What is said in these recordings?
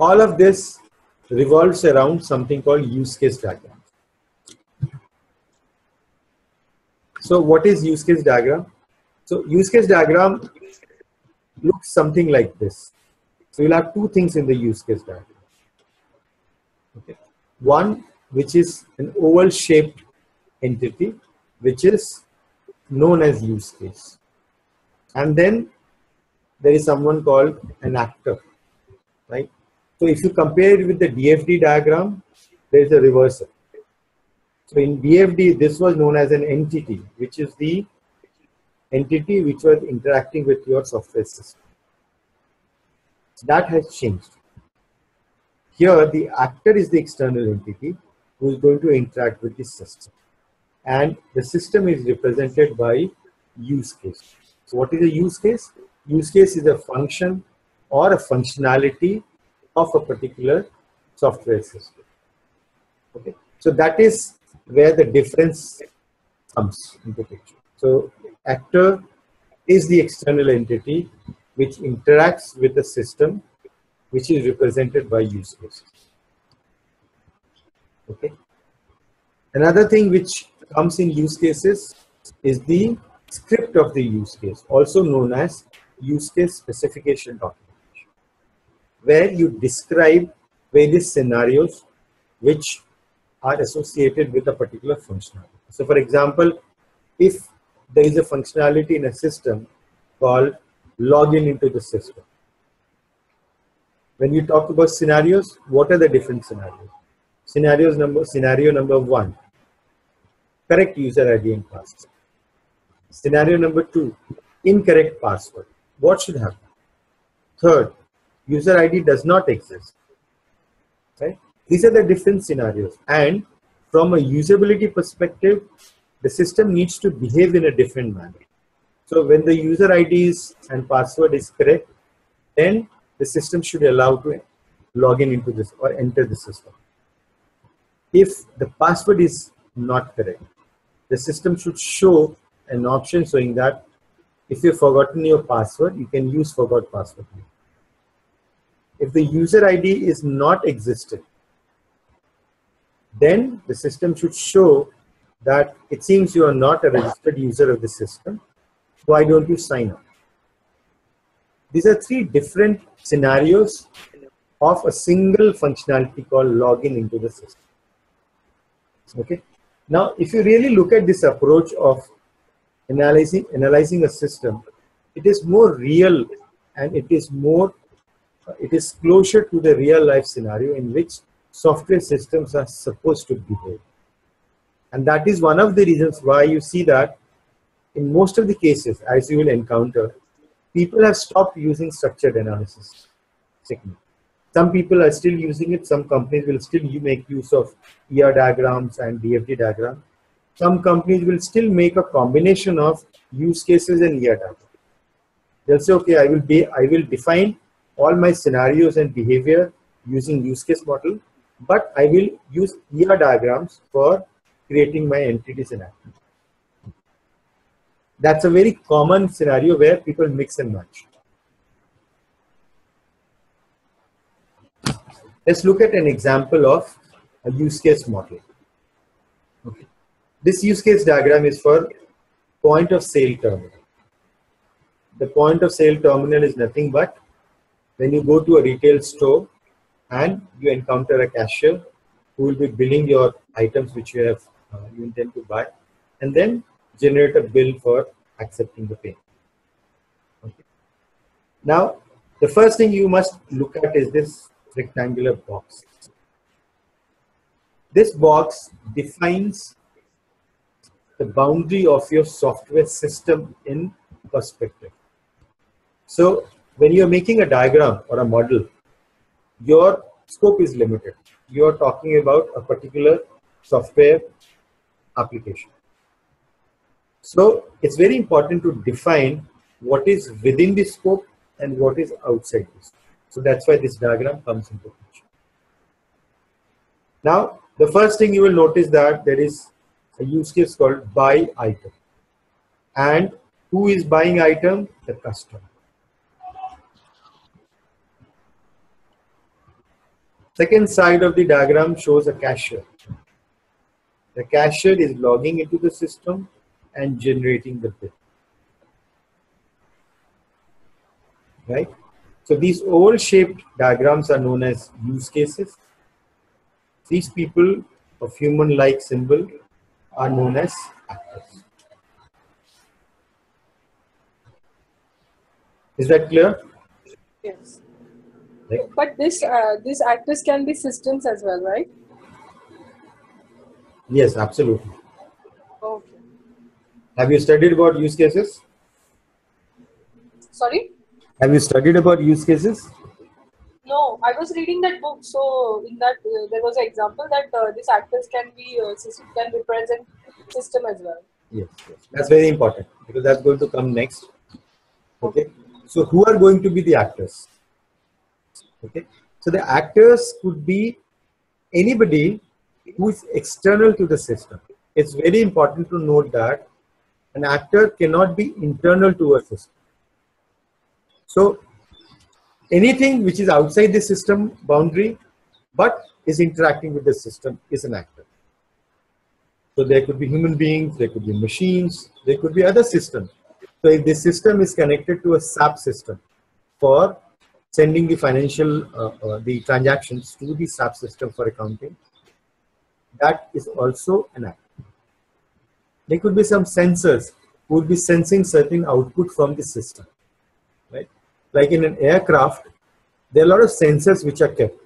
All of this revolves around something called use case diagram. So what is use case diagram? So use case diagram looks something like this. So you'll have two things in the use case diagram. Okay. One, which is an oval shaped entity, which is known as use case. And then there is someone called an actor, right? So if you compare it with the DFD diagram, there is a reversal. So in DFD, this was known as an entity, which is the entity which was interacting with your software system. That has changed. Here, the actor is the external entity who is going to interact with the system. And the system is represented by use case. So what is a use case? Use case is a function or a functionality of a particular software system. Okay, so that is where the difference comes into picture. So actor is the external entity which interacts with the system, which is represented by use cases. Okay. Another thing which comes in use cases is the script of the use case, also known as use case specification documentation, where you describe various scenarios which are associated with a particular functionality. So for example, if there is a functionality in a system called login into the system, when you talk about scenarios, what are the different scenarios? Scenario number one, correct user ID and password. Scenario number two, incorrect password. What should happen? Third, user ID does not exist. Right? These are the different scenarios. And from a usability perspective, the system needs to behave in a different manner. So when the user IDs and password is correct, then the system should allow to log in into this or enter the system. If the password is not correct, the system should show an option showing that if you've forgotten your password, you can use forgot password. If the user ID is not existent, then the system should show that it seems you are not a registered user of the system. Why don't you sign up? These are three different scenarios of a single functionality called login into the system. Okay. Now, if you really look at this approach of analyzing a system, it is more real and it is closer to the real life scenario in which software systems are supposed to behave. And that is one of the reasons why you see that in most of the cases, as you will encounter, people have stopped using structured analysis technique. Some people are still using it. Some companies will still make use of ER diagrams and DFD diagrams. Some companies will still make a combination of use cases and ER diagrams. They'll say, okay, I will define all my scenarios and behavior using use case model, but I will use ER diagrams for creating my entities and actions. That's a very common scenario where people mix and match. Let's look at an example of a use case model. Okay. This use case diagram is for point of sale terminal. The point of sale terminal is nothing but when you go to a retail store and you encounter a cashier who will be billing your items which you have you intend to buy, and then generate a bill for accepting the payment. Okay. Now, the first thing you must look at is this rectangular box. This box defines the boundary of your software system in perspective. So when you're making a diagram or a model, your scope is limited. You're talking about a particular software application. So it's very important to define what is within the scope and what is outside the scope. So that's why this diagram comes into picture. Now, the first thing you will notice that there is a use case called buy item. And who is buying item? The customer. Second side of the diagram shows a cashier. The cashier is logging into the system and generating the bill. Right? So these oval-shaped diagrams are known as use cases. These people of human-like symbol are known as actors. Is that clear? Yes. Right? But this actors can be systems as well, right? Yes, absolutely. Okay. Have you studied about use cases? Sorry? Have you studied about use cases? No, I was reading that book. So in that there was an example that these actors can be can represent system as well. Yes, yes, that's very important because that's going to come next. Okay. So who are going to be the actors? Okay. So the actors could be anybody who is external to the system. It's very important to note that an actor cannot be internal to a system. So anything which is outside the system boundary but is interacting with the system is an actor. So there could be human beings, there could be machines, there could be other systems. So if the system is connected to a SAP system for sending the financial the transactions to the SAP system for accounting, that is also an actor. There could be some sensors who would be sensing certain output from the system, right? Like in an aircraft, there are a lot of sensors which are kept.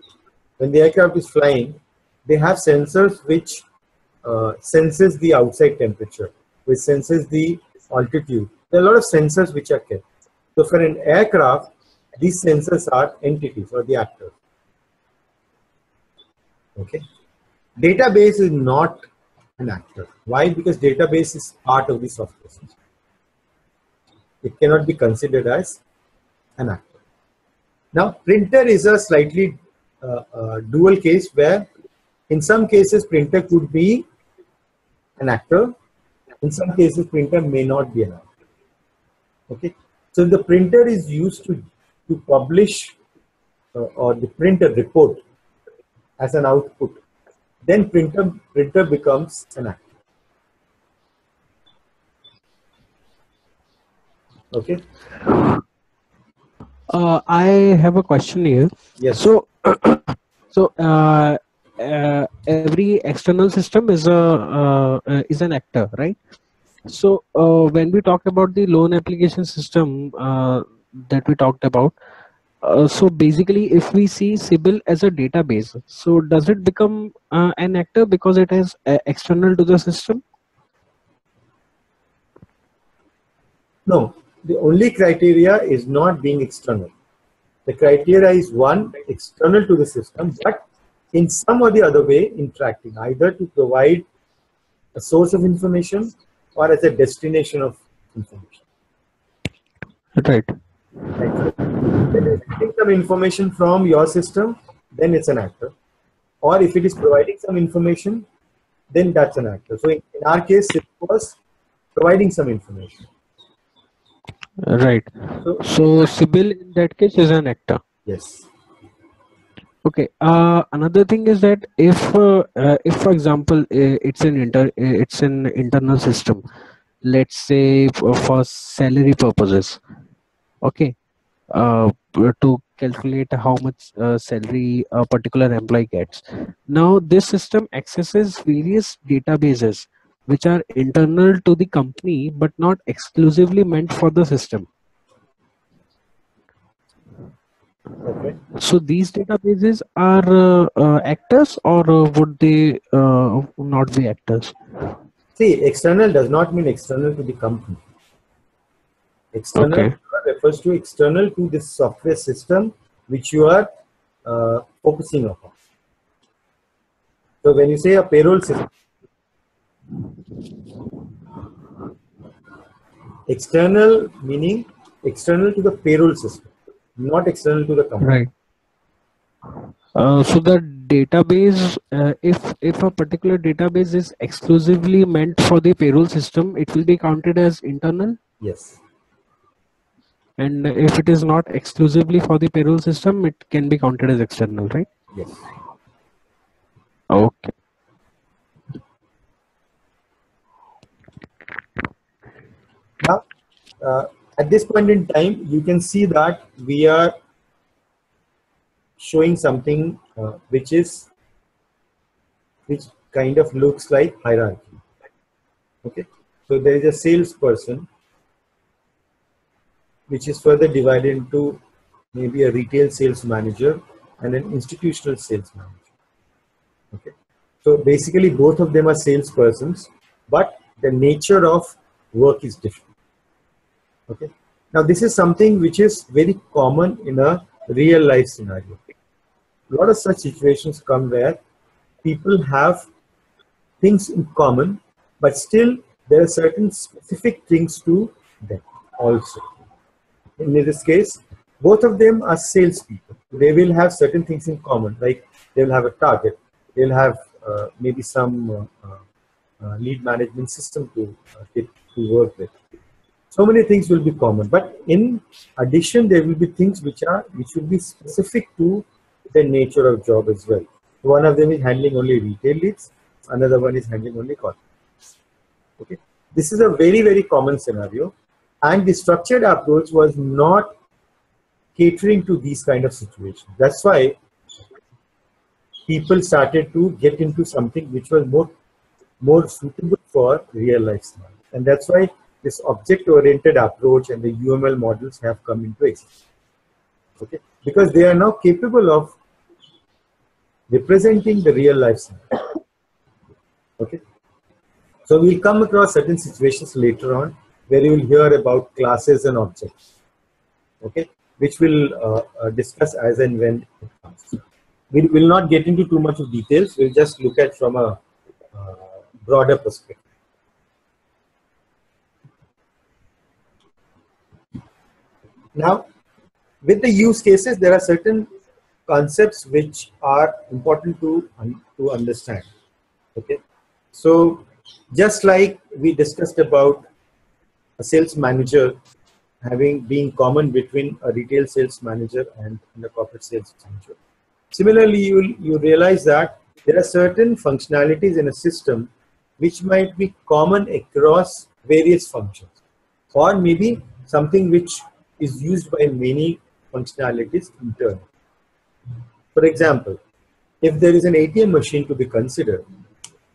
When the aircraft is flying, they have sensors which senses the outside temperature, which senses the altitude. There are a lot of sensors which are kept. So for an aircraft, these sensors are entities or the actors. Okay. Database is not an actor. Why? Because database is part of the software system. It cannot be considered as an actor. Now, printer is a slightly dual case where in some cases printer could be an actor. In some cases printer may not be an actor. Okay. So the printer is used to publish or the printer report as an output. Then printer becomes an actor. Okay. I have a question here. Yes. So, every external system is an actor, right? So when we talked about the loan application system that we talked about, so basically if we see CIBIL as a database, so does it become an actor because it is external to the system? No, the only criteria is not being external. The criteria is one, external to the system, but in some or the other way interacting, either to provide a source of information or as a destination of information. Right. If it is getting some information from your system, then it's an actor. Or if it is providing some information, then that's an actor. So in our case, it was providing some information. Right. So CIBIL in that case is an actor. Yes. Okay. Another thing is that if for example it's an internal system, let's say for salary purposes. Okay. To calculate how much salary a particular employee gets. Now this system accesses various databases which are internal to the company but not exclusively meant for the system. Okay. So these databases are actors, or would they not be actors? See, external does not mean external to the company. External. Okay. Refers to external to this software system which you are focusing upon. So when you say a payroll system, external meaning external to the payroll system, not external to the company. Right. So the database, if a particular database is exclusively meant for the payroll system, it will be counted as internal? Yes. And if it is not exclusively for the payroll system, it can be counted as external, right? Yes. Okay. Now, at this point in time, you can see that we are showing something which kind of looks like hierarchy. Okay, so there is a salesperson, which is further divided into maybe a retail sales manager and an institutional sales manager. Okay, so basically both of them are salespersons, but the nature of work is different. Okay, now this is something which is very common in a real life scenario. A lot of such situations come where people have things in common, but still there are certain specific things to them also. In this case, both of them are salespeople. They will have certain things in common, like they will have a target, they will have maybe some lead management system to work with. So many things will be common, but in addition, there will be things which will be specific to the nature of job as well. One of them is handling only retail leads, another one is handling only corporate. Okay, this is a very, very common scenario. And the structured approach was not catering to these kind of situations. That's why people started to get into something which was more suitable for real life scenario. And that's why this object-oriented approach and the UML models have come into existence. Okay, because they are now capable of representing the real life scenario. Okay, so we'll come across certain situations later on, where you will hear about classes and objects, okay, which we'll discuss as and when it comes. We will not get into too much of details, we'll just look at from a broader perspective. Now, with the use cases, there are certain concepts which are important to understand, okay. So, just like we discussed about a sales manager being common between a retail sales manager and a corporate sales manager. Similarly, you realize that there are certain functionalities in a system which might be common across various functions, or maybe something which is used by many functionalities internally. For example, if there is an ATM machine to be considered,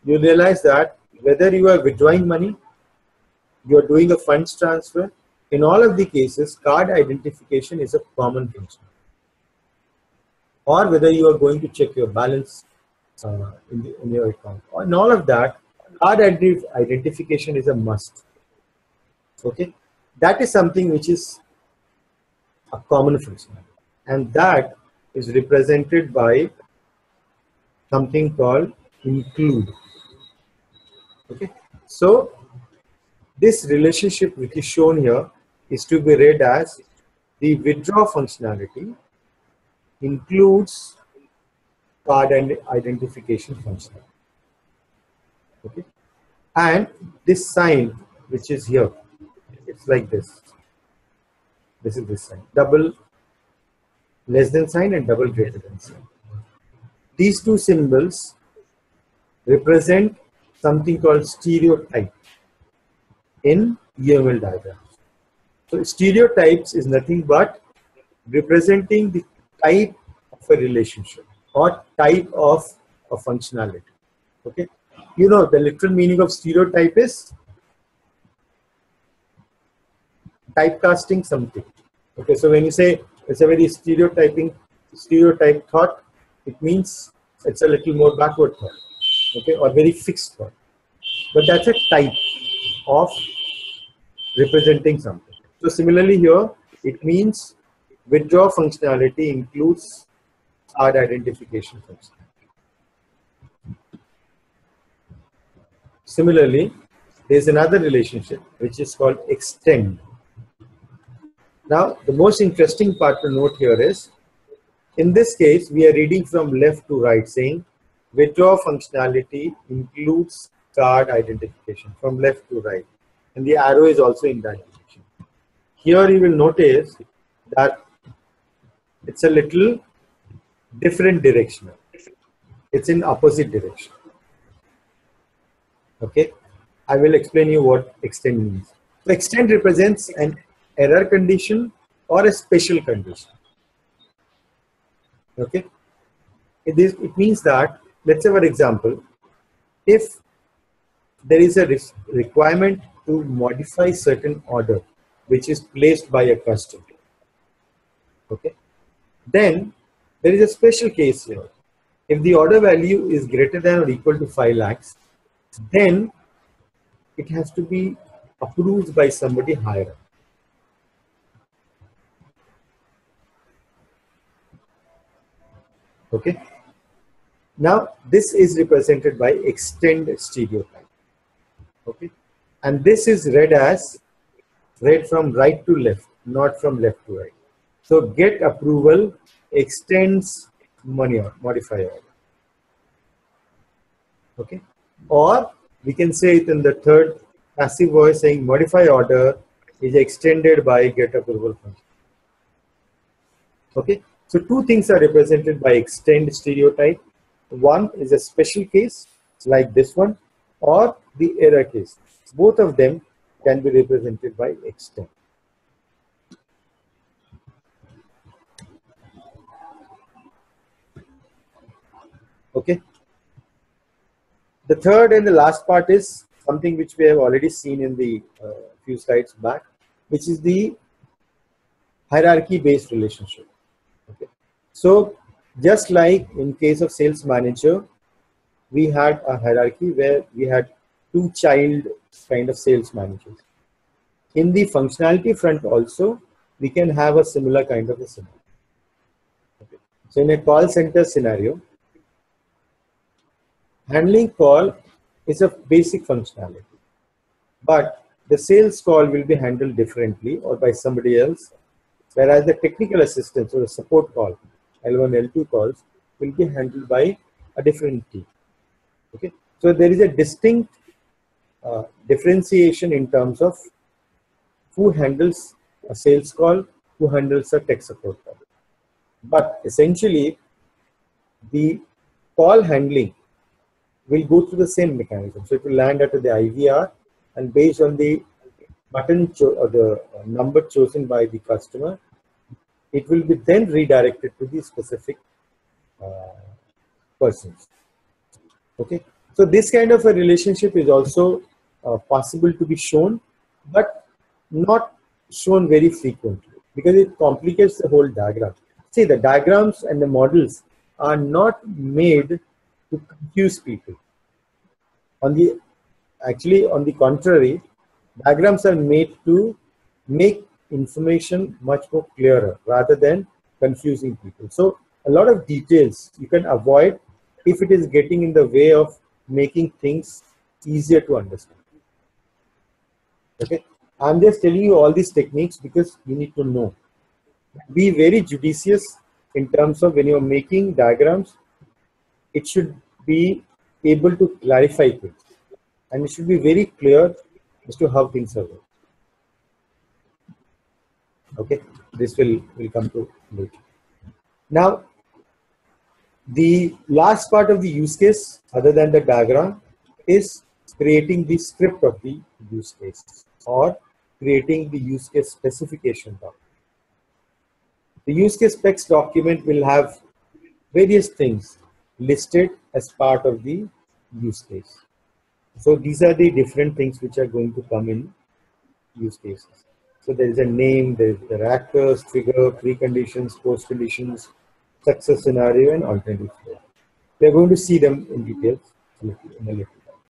you realize that whether you are withdrawing money, you are doing a funds transfer, in all of the cases, card identification is a common function. Or whether you are going to check your balance in your account. In all of that, card identification is a must. Okay, that is something which is a common function. And that is represented by something called include. Okay, so this relationship which is shown here is to be read as the withdraw functionality includes card and identification functionality. Okay, and this sign which is here, it's like this. This is this sign, double less than sign and double greater than sign. These two symbols represent something called stereotype in UML diagrams. So stereotypes is nothing but representing the type of a relationship or type of a functionality. Okay, you know the literal meaning of stereotype is typecasting something. Okay, so when you say it's a very stereotype thought, it means it's a little more backward thought, okay, or very fixed thought. But that's a type of representing something. So similarly here, it means withdraw functionality includes card identification functionality. Similarly, there's another relationship which is called extend. Now, the most interesting part to note here is, in this case, we are reading from left to right saying withdraw functionality includes card identification from left to right, and the arrow is also in that direction. Here you will notice that it's a little different directional. it's in opposite direction. Okay, I will explain you what extend means. So extend represents an error condition or a special condition. Okay, it means that, let's say for example, if there is a requirement to modify certain order which is placed by a customer, okay, then there is a special case here. If the order value is greater than or equal to 5 lakhs, then it has to be approved by somebody higher. Okay. Now this is represented by extend stereotype. Okay. And this is read as read from right to left, not from left to right. So get approval extends modifier. Okay. Or we can say it in the third passive voice, saying modify order is extended by get approval function. Okay. So two things are represented by extend stereotype. One is a special case like this one, or the error case. Both of them can be represented by extend. Okay. The third and the last part is something which we have already seen in the few slides back, which is the hierarchy-based relationship. Okay. So just like in case of sales manager, we had a hierarchy where we had two child kind of sales managers. In the functionality front also, we can have a similar kind of a scenario. Okay. So in a call center scenario, handling call is a basic functionality, but the sales call will be handled differently or by somebody else, whereas the technical assistance or the support call, L1, L2 calls, will be handled by a different team. Okay, so there is a distinct differentiation in terms of who handles a sales call, who handles a tech support call. But essentially, the call handling will go through the same mechanism. So it will land at the IVR, and based on the button or the number chosen by the customer, it will be then redirected to the specific persons. Okay, so this kind of a relationship is also possible to be shown, but not shown very frequently because it complicates the whole diagram. See, the diagrams and the models are not made to confuse people. Actually, on the contrary, diagrams are made to make information much more clearer rather than confusing people. So a lot of details you can avoid if it is getting in the way of making things easier to understand. Okay, I'm just telling you all these techniques because you need to know. Be very judicious in terms of when you're making diagrams. It should be able to clarify things, and it should be very clear as to how things are going. Okay, this will come to later. Now, the last part of the use case, other than the diagram, is creating the script of the use case or creating the use case specification document. The use case specs document will have various things listed as part of the use case. So these are the different things which are going to come in use cases. So there is a name, there are actors, trigger, preconditions, post conditions, success scenario, and alternative scenario. We are going to see them in detail in a little.